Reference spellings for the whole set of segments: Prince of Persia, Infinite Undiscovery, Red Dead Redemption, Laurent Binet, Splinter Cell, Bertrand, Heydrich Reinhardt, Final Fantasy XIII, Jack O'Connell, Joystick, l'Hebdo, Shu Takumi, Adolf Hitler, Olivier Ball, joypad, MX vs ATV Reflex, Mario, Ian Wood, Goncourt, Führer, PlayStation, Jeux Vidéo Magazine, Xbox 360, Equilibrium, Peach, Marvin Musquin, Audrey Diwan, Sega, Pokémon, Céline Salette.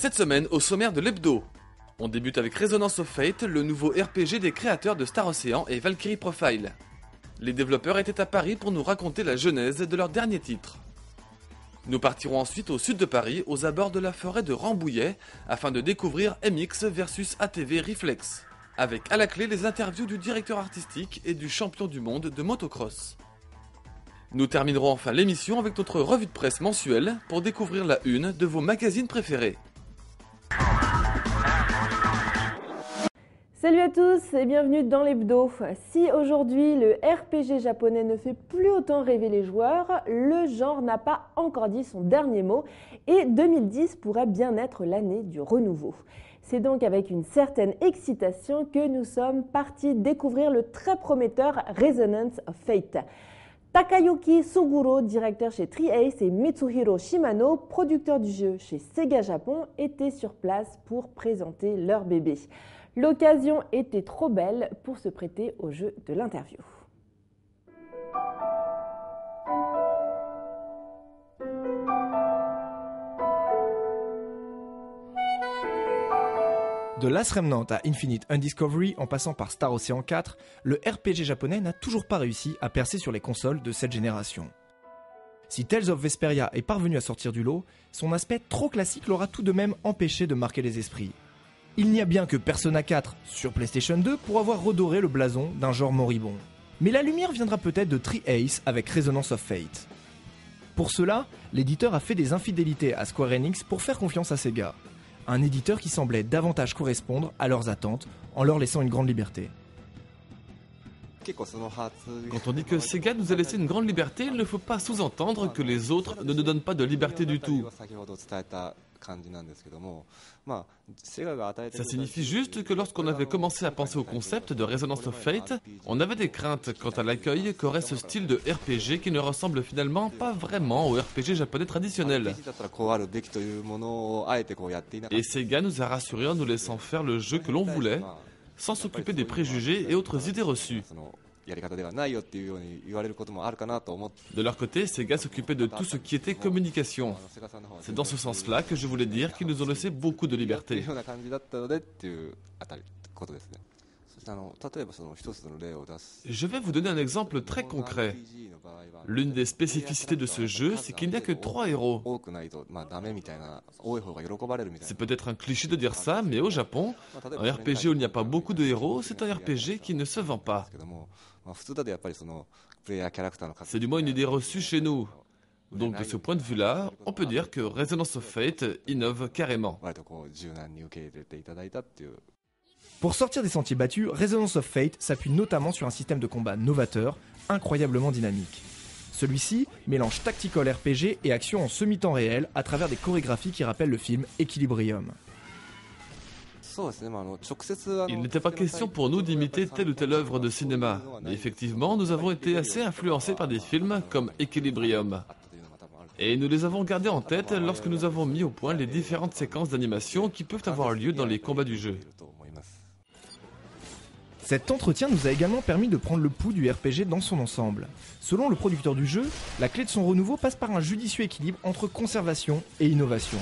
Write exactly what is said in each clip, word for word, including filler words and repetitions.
Cette semaine, au sommaire de l'hebdo, on débute avec Resonance of Fate, le nouveau R P G des créateurs de Star Ocean et Valkyrie Profile. Les développeurs étaient à Paris pour nous raconter la genèse de leur dernier titre. Nous partirons ensuite au sud de Paris, aux abords de la forêt de Rambouillet, afin de découvrir M X vs A T V Reflex, avec à la clé les interviews du directeur artistique et du champion du monde de motocross. Nous terminerons enfin l'émission avec notre revue de presse mensuelle pour découvrir la une de vos magazines préférés. Salut à tous et bienvenue dans l'hebdo. Si aujourd'hui le R P G japonais ne fait plus autant rêver les joueurs, le genre n'a pas encore dit son dernier mot et deux mille dix pourrait bien être l'année du renouveau. C'est donc avec une certaine excitation que nous sommes partis découvrir le très prometteur Resonance of Fate. Takayuki Suguro, directeur chez Tri-Ace, et Mitsuhiro Shimano, producteur du jeu chez Sega Japon, étaient sur place pour présenter leur bébé. L'occasion était trop belle pour se prêter au jeu de l'interview. De Last Remnant à Infinite Undiscovery, en passant par Star Ocean quatre, le R P G japonais n'a toujours pas réussi à percer sur les consoles de cette génération. Si Tales of Vesperia est parvenu à sortir du lot, son aspect trop classique l'aura tout de même empêché de marquer les esprits. Il n'y a bien que Persona quatre sur PlayStation deux pour avoir redoré le blason d'un genre moribond. Mais la lumière viendra peut-être de Tri-Ace avec Resonance of Fate. Pour cela, l'éditeur a fait des infidélités à Square Enix pour faire confiance à Sega. Un éditeur qui semblait davantage correspondre à leurs attentes en leur laissant une grande liberté. Quand on dit que Sega nous a laissé une grande liberté, il ne faut pas sous-entendre que les autres ne nous donnent pas de liberté du tout. Ça signifie juste que lorsqu'on avait commencé à penser au concept de Resonance of Fate, on avait des craintes quant à l'accueil qu'aurait ce style de R P G qui ne ressemble finalement pas vraiment au R P G japonais traditionnel. Et Sega nous a rassurés en nous laissant faire le jeu que l'on voulait, sans s'occuper des préjugés et autres idées reçues. De leur côté, Sega s'occupait de tout ce qui était communication. C'est dans ce sens-là que je voulais dire qu'ils nous ont laissé beaucoup de liberté. Je vais vous donner un exemple très concret. L'une des spécificités de ce jeu, c'est qu'il n'y a que trois héros. C'est peut-être un cliché de dire ça, mais au Japon, un R P G où il n'y a pas beaucoup de héros, c'est un R P G qui ne se vend pas. C'est du moins une idée reçue chez nous. Donc de ce point de vue-là, on peut dire que Resonance of Fate innove carrément. Pour sortir des sentiers battus, Resonance of Fate s'appuie notamment sur un système de combat novateur, incroyablement dynamique. Celui-ci mélange tactical R P G et action en semi-temps réel à travers des chorégraphies qui rappellent le film Equilibrium. Il n'était pas question pour nous d'imiter telle ou telle œuvre de cinéma, mais effectivement, nous avons été assez influencés par des films comme Equilibrium. Et nous les avons gardés en tête lorsque nous avons mis au point les différentes séquences d'animation qui peuvent avoir lieu dans les combats du jeu. Cet entretien nous a également permis de prendre le pouls du R P G dans son ensemble. Selon le producteur du jeu, la clé de son renouveau passe par un judicieux équilibre entre conservation et innovation.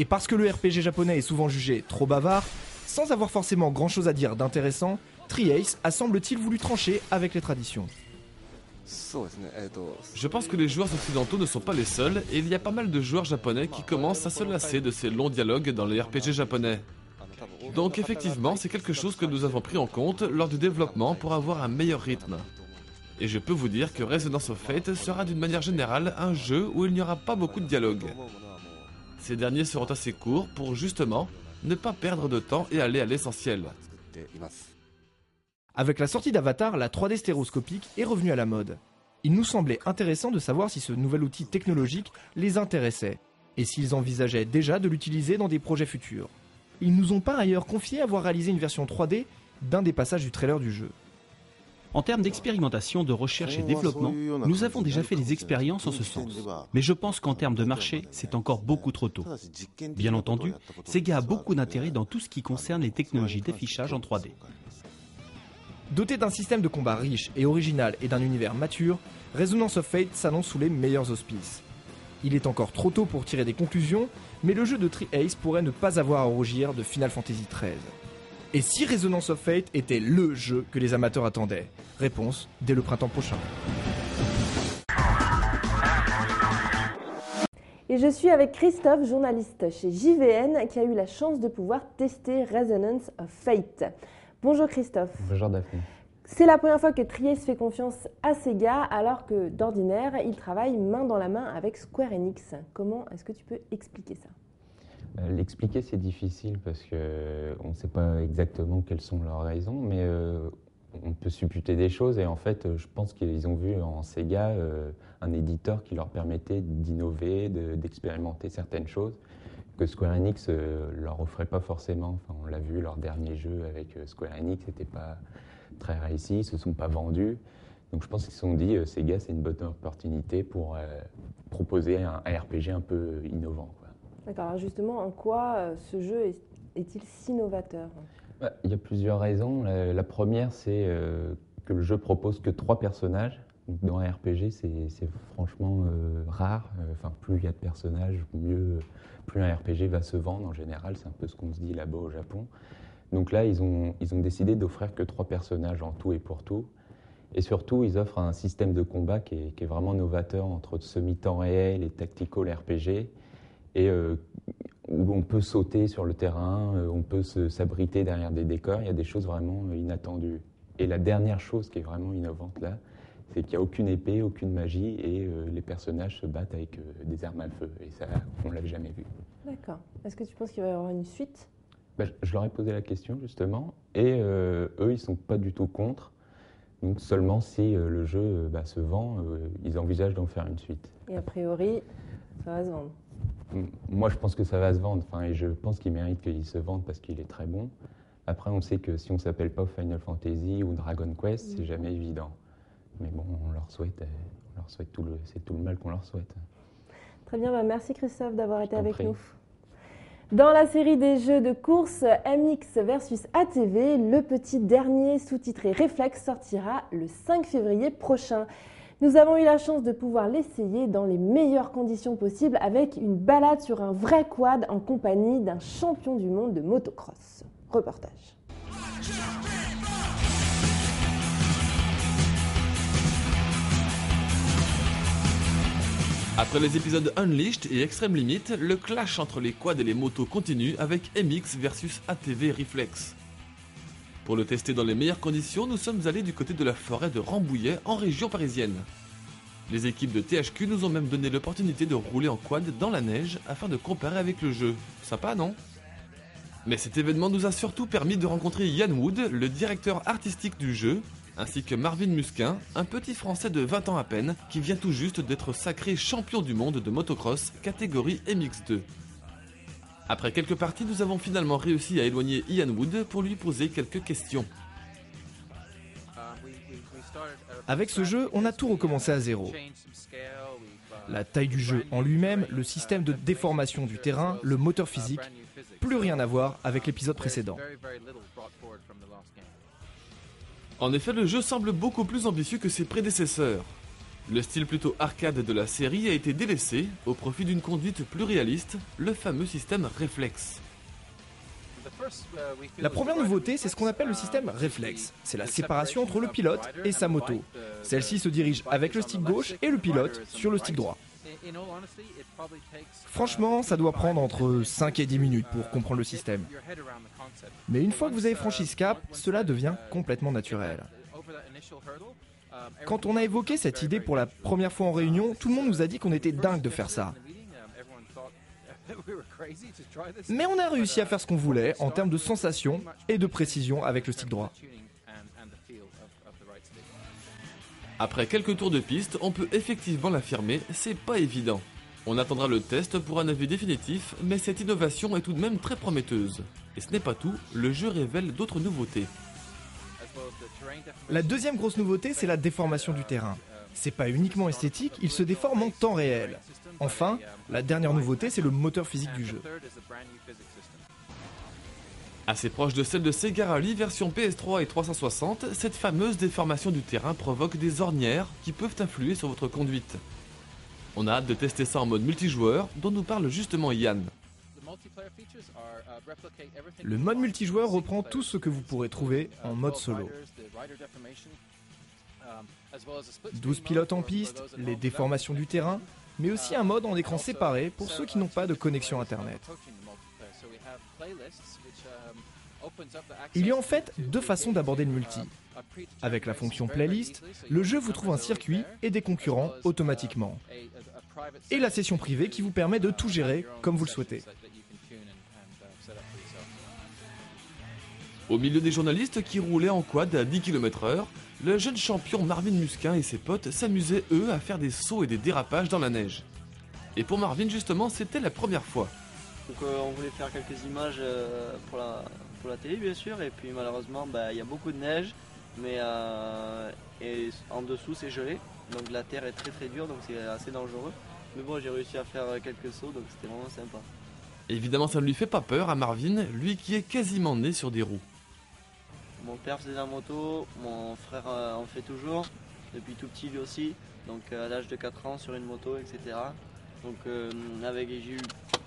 Et parce que le R P G japonais est souvent jugé trop bavard, sans avoir forcément grand chose à dire d'intéressant, Tri-Ace a semble-t-il voulu trancher avec les traditions. Je pense que les joueurs occidentaux ne sont pas les seuls, et il y a pas mal de joueurs japonais qui commencent à se lasser de ces longs dialogues dans les R P G japonais. Donc effectivement, c'est quelque chose que nous avons pris en compte lors du développement pour avoir un meilleur rythme. Et je peux vous dire que Resonance of Fate sera d'une manière générale un jeu où il n'y aura pas beaucoup de dialogues. Ces derniers seront assez courts pour justement ne pas perdre de temps et aller à l'essentiel. Avec la sortie d'Avatar, la trois D stéréoscopique est revenue à la mode. Il nous semblait intéressant de savoir si ce nouvel outil technologique les intéressait, et s'ils envisageaient déjà de l'utiliser dans des projets futurs. Ils nous ont par ailleurs confié avoir réalisé une version trois D d'un des passages du trailer du jeu. En termes d'expérimentation, de recherche et développement, nous avons déjà fait des expériences en ce sens. Mais je pense qu'en termes de marché, c'est encore beaucoup trop tôt. Bien entendu, Sega a beaucoup d'intérêt dans tout ce qui concerne les technologies d'affichage en trois D. Doté d'un système de combat riche et original et d'un univers mature, Resonance of Fate s'annonce sous les meilleurs auspices. Il est encore trop tôt pour tirer des conclusions, mais le jeu de Tri-Ace pourrait ne pas avoir à rougir de Final Fantasy treize. Et si Resonance of Fate était LE jeu que les amateurs attendaient? Réponse dès le printemps prochain. Et je suis avec Christophe, journaliste chez J V N, qui a eu la chance de pouvoir tester Resonance of Fate. Bonjour Christophe. Bonjour Daphné. C'est la première fois que Tri-Ace fait confiance à Sega, alors que d'ordinaire, il travaille main dans la main avec Square Enix. Comment est-ce que tu peux expliquer ça ? euh, L'expliquer, c'est difficile parce qu'on euh, ne sait pas exactement quelles sont leurs raisons, mais euh, on peut supputer des choses. Et en fait, je pense qu'ils ont vu en Sega euh, un éditeur qui leur permettait d'innover, de, d'expérimenter certaines choses que Square Enix ne euh, leur offrait pas forcément. Enfin, on l'a vu, leur dernier jeu avec euh, Square Enix n'était pas très réussi, ils ne se sont pas vendus. Donc je pense qu'ils se sont dit, euh, Sega, c'est une bonne opportunité pour euh, proposer un, un R P G un peu innovant, quoi. D'accord, alors justement, en quoi euh, ce jeu est, est-il si novateur ? Bah, il y a plusieurs raisons. La, la première, c'est euh, que le jeu propose que trois personnages. Donc, dans un R P G, c'est, c'est franchement euh, rare. Enfin, plus il y a de personnages, mieux, plus un R P G va se vendre. En général, c'est un peu ce qu'on se dit là-bas au Japon. Donc là, ils ont, ils ont décidé d'offrir que trois personnages en tout et pour tout. Et surtout, ils offrent un système de combat qui est, qui est vraiment novateur entre semi-temps réel et tactical R P G, et euh, où on peut sauter sur le terrain, on peut se, s'abriter derrière des décors. Il y a des choses vraiment inattendues. Et la dernière chose qui est vraiment innovante là, c'est qu'il n'y a aucune épée, aucune magie, et euh, les personnages se battent avec euh, des armes à feu. Et ça, on ne l'avait jamais vu. D'accord. Est-ce que tu penses qu'il va y avoir une suite ? Ben, je leur ai posé la question, justement, et euh, eux, ils ne sont pas du tout contre. Donc seulement si euh, le jeu bah, se vend, euh, ils envisagent d'en faire une suite. Et a priori, ça va se vendre. Moi, je pense que ça va se vendre. Enfin, et je pense qu'il mérite qu'il se vende parce qu'il est très bon. Après, on sait que si on ne s'appelle pas Final Fantasy ou Dragon Quest, mmh. c'est jamais évident. Mais bon, on leur souhaite, on leur souhaite tout le, c'est tout le mal qu'on leur souhaite. Très bien, bah merci Christophe d'avoir été avec nous. Dans la série des jeux de course M X versus A T V, le petit dernier sous-titré Reflex sortira le cinq février prochain. Nous avons eu la chance de pouvoir l'essayer dans les meilleures conditions possibles avec une balade sur un vrai quad en compagnie d'un champion du monde de motocross. Reportage. Après les épisodes Unleashed et Extreme Limit, le clash entre les quads et les motos continue avec M X versus A T V Reflex. Pour le tester dans les meilleures conditions, nous sommes allés du côté de la forêt de Rambouillet en région parisienne. Les équipes de T H Q nous ont même donné l'opportunité de rouler en quad dans la neige afin de comparer avec le jeu. Sympa, non ? Mais cet événement nous a surtout permis de rencontrer Ian Wood, le directeur artistique du jeu, ainsi que Marvin Musquin, un petit Français de vingt ans à peine, qui vient tout juste d'être sacré champion du monde de motocross, catégorie M X deux. Après quelques parties, nous avons finalement réussi à éloigner Ian Wood pour lui poser quelques questions. Avec ce jeu, on a tout recommencé à zéro. La taille du jeu en lui-même, le système de déformation du terrain, le moteur physique, plus rien à voir avec l'épisode précédent. En effet, le jeu semble beaucoup plus ambitieux que ses prédécesseurs. Le style plutôt arcade de la série a été délaissé au profit d'une conduite plus réaliste, le fameux système réflexe. La première nouveauté, c'est ce qu'on appelle le système réflexe. C'est la séparation entre le pilote et sa moto. Celle-ci se dirige avec le stick gauche et le pilote sur le stick droit. Franchement, ça doit prendre entre cinq et dix minutes pour comprendre le système. Mais une fois que vous avez franchi ce cap, cela devient complètement naturel. Quand on a évoqué cette idée pour la première fois en réunion, tout le monde nous a dit qu'on était dingue de faire ça. Mais on a réussi à faire ce qu'on voulait en termes de sensation et de précision avec le stick droit. Après quelques tours de piste, on peut effectivement l'affirmer, c'est pas évident. On attendra le test pour un avis définitif, mais cette innovation est tout de même très prometteuse. Et ce n'est pas tout, le jeu révèle d'autres nouveautés. La deuxième grosse nouveauté, c'est la déformation du terrain. C'est pas uniquement esthétique, il se déforme en temps réel. Enfin, la dernière nouveauté, c'est le moteur physique du jeu. Assez proche de celle de Sega Rally version P S trois et trois cent soixante, cette fameuse déformation du terrain provoque des ornières qui peuvent influer sur votre conduite. On a hâte de tester ça en mode multijoueur, dont nous parle justement Yann. Le mode multijoueur reprend tout ce que vous pourrez trouver en mode solo. douze pilotes en piste, les déformations du terrain, mais aussi un mode en écran séparé pour ceux qui n'ont pas de connexion internet. Il y a en fait deux façons d'aborder le multi. Avec la fonction playlist, le jeu vous trouve un circuit et des concurrents automatiquement. Et la session privée qui vous permet de tout gérer comme vous le souhaitez. Au milieu des journalistes qui roulaient en quad à dix kilomètres heure, le jeune champion Marvin Musquin et ses potes s'amusaient eux à faire des sauts et des dérapages dans la neige. Et pour Marvin justement, c'était la première fois. Donc euh, on voulait faire quelques images euh, pour, la, pour la télé bien sûr, et puis malheureusement bah, y a beaucoup de neige, mais euh, et en dessous c'est gelé, donc la terre est très très dure, donc c'est assez dangereux. Mais bon, j'ai réussi à faire quelques sauts, donc c'était vraiment sympa. Évidemment ça ne lui fait pas peur à Marvin, lui qui est quasiment né sur des roues. Mon père faisait de la moto, mon frère euh, en fait toujours, depuis tout petit lui aussi, donc euh, à l'âge de quatre ans sur une moto, et cetera. Donc euh, avec j'ai eu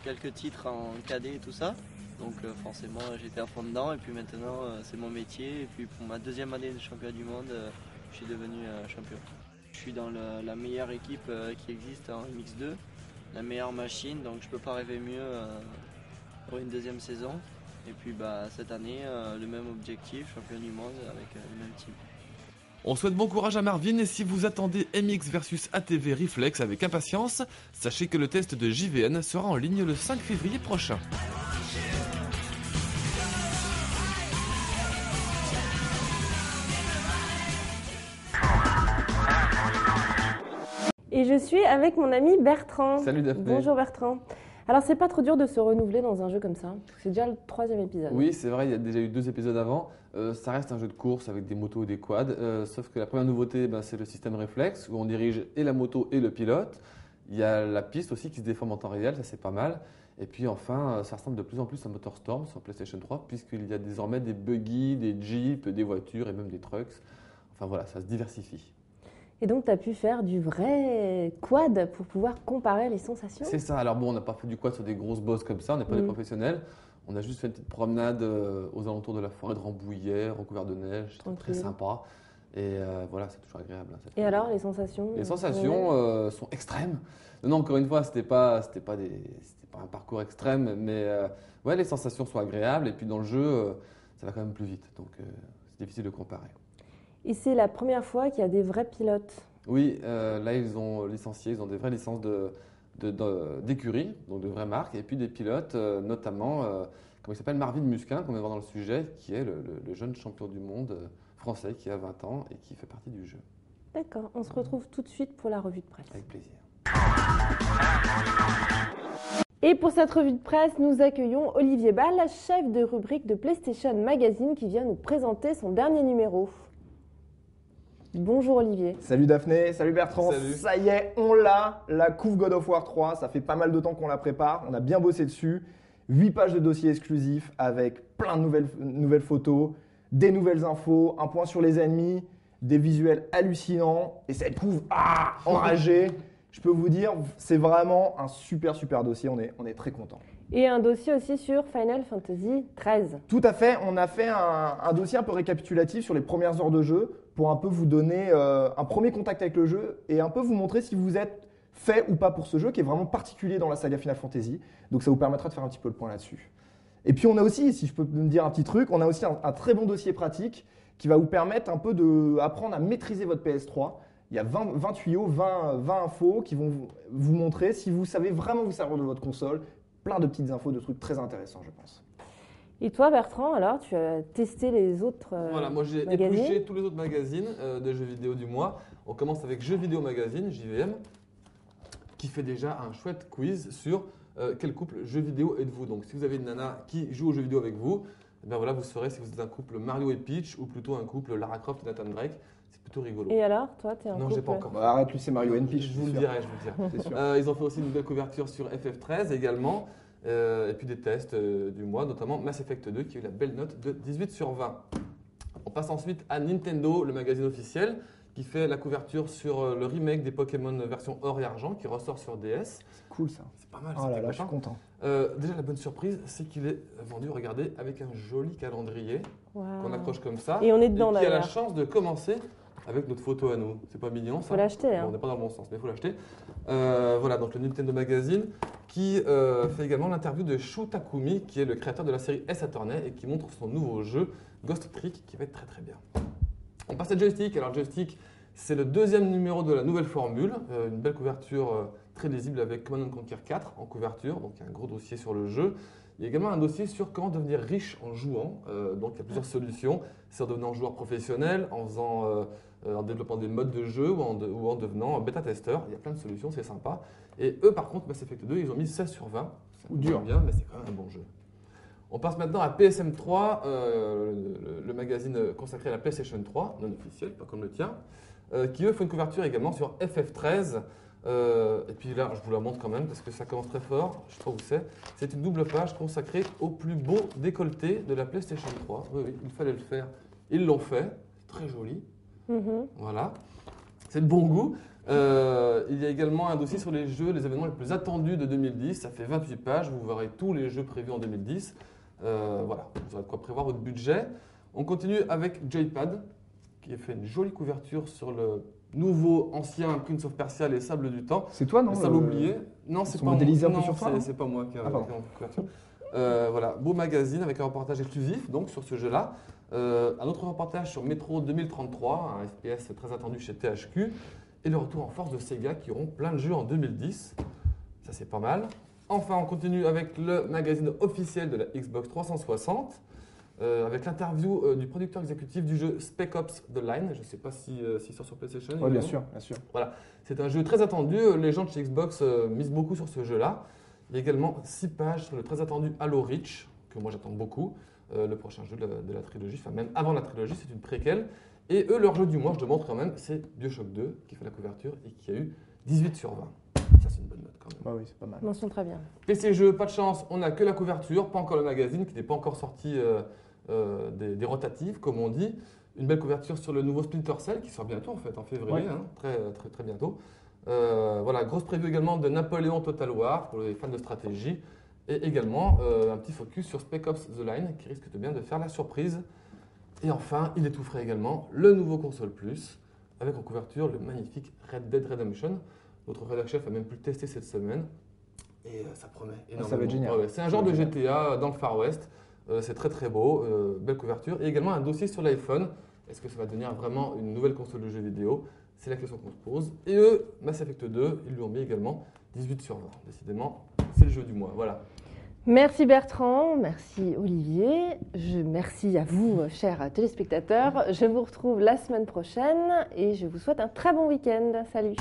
quelques titres en cadet et tout ça, donc euh, forcément j'étais à fond dedans, et puis maintenant euh, c'est mon métier, et puis pour ma deuxième année de championnat du monde, euh, je suis devenu euh, champion. Je suis dans le, la meilleure équipe euh, qui existe en M X deux, la meilleure machine, donc je peux pas rêver mieux euh, pour une deuxième saison. Et puis bah, cette année, euh, le même objectif, champion du monde avec euh, le même team. On souhaite bon courage à Marvin, et si vous attendez M X vs A T V Reflex avec impatience, sachez que le test de J V N sera en ligne le cinq février prochain. Et je suis avec mon ami Bertrand. Salut Daphné. Bonjour Bertrand. Alors, c'est pas trop dur de se renouveler dans un jeu comme ça. C'est déjà le troisième épisode. Oui, c'est vrai, il y a déjà eu deux épisodes avant. Euh, ça reste un jeu de course avec des motos et des quads. Euh, sauf que la première nouveauté, ben, c'est le système réflexe où on dirige et la moto et le pilote. Il y a la piste aussi qui se déforme en temps réel, ça c'est pas mal. Et puis enfin, ça ressemble de plus en plus à MotorStorm sur PlayStation trois, puisqu'il y a désormais des buggy, des jeeps, des voitures et même des trucks. Enfin voilà, ça se diversifie. Et donc, tu as pu faire du vrai quad pour pouvoir comparer les sensations. C'est ça. Alors bon, on n'a pas fait du quad sur des grosses bosses comme ça, on n'est pas mmh. des professionnels. On a juste fait une petite promenade euh, aux alentours de la forêt de Rambouillet, recouvert de neige, c'était très sympa. Et euh, voilà, c'est toujours agréable. Hein, et agréable. Alors, les sensations Les sensations euh, sont extrêmes. Non, non, encore une fois, ce n'était pas, c'était pas, des, c'était pas un parcours extrême, mais euh, ouais, les sensations sont agréables. Et puis dans le jeu, euh, ça va quand même plus vite, donc euh, c'est difficile de comparer. Et c'est la première fois qu'il y a des vrais pilotes. Oui, euh, là ils ont licencié, ils ont des vraies licences de, de, de, d'écurie, donc de vraies marques, et puis des pilotes, euh, notamment, euh, comment il s'appelle, Marvin Musquin, qu'on va voir dans le sujet, qui est le, le, le jeune champion du monde français qui a vingt ans et qui fait partie du jeu. D'accord, on se retrouve tout de suite pour la revue de presse. Avec plaisir. Et pour cette revue de presse, nous accueillons Olivier Ball, chef de rubrique de PlayStation Magazine, qui vient nous présenter son dernier numéro. Bonjour Olivier. Salut Daphné, salut Bertrand. Salut. Ça y est, on l'a, la couve God of War trois. Ça fait pas mal de temps qu'on la prépare, on a bien bossé dessus. huit pages de dossiers exclusifs avec plein de nouvelles, nouvelles photos, des nouvelles infos, un point sur les ennemis, des visuels hallucinants. Et cette couve, ah, enragée, je peux vous dire, c'est vraiment un super super dossier, on est, on est très contents. Et un dossier aussi sur Final Fantasy treize. Tout à fait, on a fait un, un dossier un peu récapitulatif sur les premières heures de jeu pour un peu vous donner euh, un premier contact avec le jeu et un peu vous montrer si vous êtes fait ou pas pour ce jeu qui est vraiment particulier dans la saga Final Fantasy. Donc ça vous permettra de faire un petit peu le point là-dessus. Et puis on a aussi, si je peux me dire un petit truc, on a aussi un, un très bon dossier pratique qui va vous permettre un peu d'apprendre à maîtriser votre P S trois. Il y a vingt tuyaux, vingt infos qui vont vous, vous montrer si vous savez vraiment vous servir de votre console. Plein de petites infos, de trucs très intéressants, je pense. Et toi, Bertrand, alors, tu as testé les autres euh, voilà, moi j'ai épluché tous les autres magazines euh, de jeux vidéo du mois. On commence avec Jeux vidéo magazine, J V M, qui fait déjà un chouette quiz sur euh, quel couple jeux vidéo êtes-vous. Donc, si vous avez une nana qui joue aux jeux vidéo avec vous, eh bien, voilà, vous saurez si vous êtes un couple Mario et Peach ou plutôt un couple Lara Croft et Nathan Drake. C'est plutôt rigolo. Et alors, toi, t'es un Non, couple... j'ai pas encore. Bah, arrête, lui, c'est Mario and Peach. Je vous le dirai, je vous le dirai. sûr. Euh, ils ont fait aussi une nouvelle couverture sur F F treize également. Euh, et puis des tests euh, du mois, notamment Mass Effect deux qui a eu la belle note de dix-huit sur vingt. On passe ensuite à Nintendo, le magazine officiel, qui fait la couverture sur le remake des Pokémon version or et argent qui ressort sur D S. C'est cool ça. C'est pas mal. Oh là là, je suis content. Euh, déjà, la bonne surprise, c'est qu'il est vendu, regardez, avec un joli calendrier wow. qu'on accroche comme ça. Et on est dedans, là. Qui a la chance de commencer avec notre photo à nous. C'est pas mignon, ça. Faut l'acheter. Hein. Bon, on n'est pas dans le bon sens, mais il faut l'acheter. Euh, voilà, donc le Nintendo Magazine qui euh, fait également l'interview de Shu Takumi, qui est le créateur de la série Ace Attorney et qui montre son nouveau jeu Ghost Trick, qui va être très très bien. On passe à Joystick. Alors Joystick, c'est le deuxième numéro de la nouvelle formule. Euh, une belle couverture euh, très lisible avec Command and Conquer quatre en couverture. Donc un gros dossier sur le jeu. Il y a également un dossier sur comment devenir riche en jouant. Euh, donc il y a plusieurs solutions. C'est en devenant joueur professionnel, en, faisant, euh, euh, en développant des modes de jeu ou en, de, ou en devenant bêta-testeur. Il y a plein de solutions, c'est sympa. Et eux par contre, Mass Effect deux, ils ont mis seize sur vingt. C'est dur bien, mais c'est quand même un bon jeu. On passe maintenant à P S M trois, euh, le, le magazine consacré à la PlayStation trois, non officiel, pas comme le tien, euh, qui eux font une couverture également sur F F treize. Euh, et puis là, je vous la montre quand même parce que ça commence très fort, je ne sais pas où c'est. C'est une double page consacrée au plus beau décolleté de la PlayStation trois. Oui, oui, il fallait le faire. Ils l'ont fait, très joli. Mm-hmm. Voilà, c'est de bon goût. Euh, il y a également un dossier sur les jeux, les événements les plus attendus de deux mille dix. Ça fait vingt-huit pages, vous verrez tous les jeux prévus en deux mille dix. Euh, voilà, vous aurez de quoi prévoir votre budget. On continue avec Joypad, qui a fait une jolie couverture sur le nouveau, ancien Prince of Persia, les Sables du Temps. C'est toi, non? Les Sables euh, oubliés. Non, c'est pas moi. Modélisé un peu sur toi. C'est pas moi qui a fait la couverture. Euh, voilà, beau magazine avec un reportage exclusif donc sur ce jeu-là. Euh, un autre reportage sur Metro deux mille trente-trois, un F P S très attendu chez T H Q. Et le retour en force de Sega qui auront plein de jeux en deux mille dix. Ça, c'est pas mal. Enfin, on continue avec le magazine officiel de la Xbox trois cent soixante, euh, avec l'interview euh, du producteur exécutif du jeu Spec Ops The Line. Je ne sais pas s'il si, euh, si sort sur PlayStation. Oui, bien sûr, bien sûr. Voilà. C'est un jeu très attendu. Les gens de chez Xbox euh, misent beaucoup sur ce jeu-là. Il y a également six pages sur le très attendu Halo Reach, que moi j'attends beaucoup, euh, le prochain jeu de la, de la trilogie, enfin même avant la trilogie, c'est une préquelle. Et eux, leur jeu du mois, je le montre quand même, c'est BioShock deux, qui fait la couverture et qui a eu dix-huit sur vingt. Ça, c'est une bonne note quand même. Bah oui, c'est pas mal. Mention très bien. P C jeux, pas de chance, on n'a que la couverture, pas encore le magazine qui n'est pas encore sorti euh, euh, des, des rotatives, comme on dit. Une belle couverture sur le nouveau Splinter Cell qui sort bientôt en fait, en février, ouais. hein, très, très, très bientôt. Euh, voilà, grosse preview également de Napoléon Total War pour les fans de stratégie. Et également euh, un petit focus sur Spec Ops The Line qui risque de bien de faire la surprise. Et enfin, il est tout frais également, le nouveau console plus avec en couverture le magnifique Red Dead Redemption. Notre rédacteur chef a même pu le tester cette semaine et euh, ça promet énormément. Ah, ça va être génial. Ouais, ouais. C'est un genre de G T A dans le Far West, euh, c'est très très beau, euh, belle couverture. Et également un dossier sur l'iPhone, est-ce que ça va devenir vraiment une nouvelle console de jeux vidéo? C'est la question qu'on se pose. Et eux, Mass Effect deux, ils lui ont mis également dix-huit sur vingt. Décidément, c'est le jeu du mois, voilà. Merci Bertrand, merci Olivier, je, merci à vous chers téléspectateurs. Je vous retrouve la semaine prochaine et je vous souhaite un très bon week-end. Salut.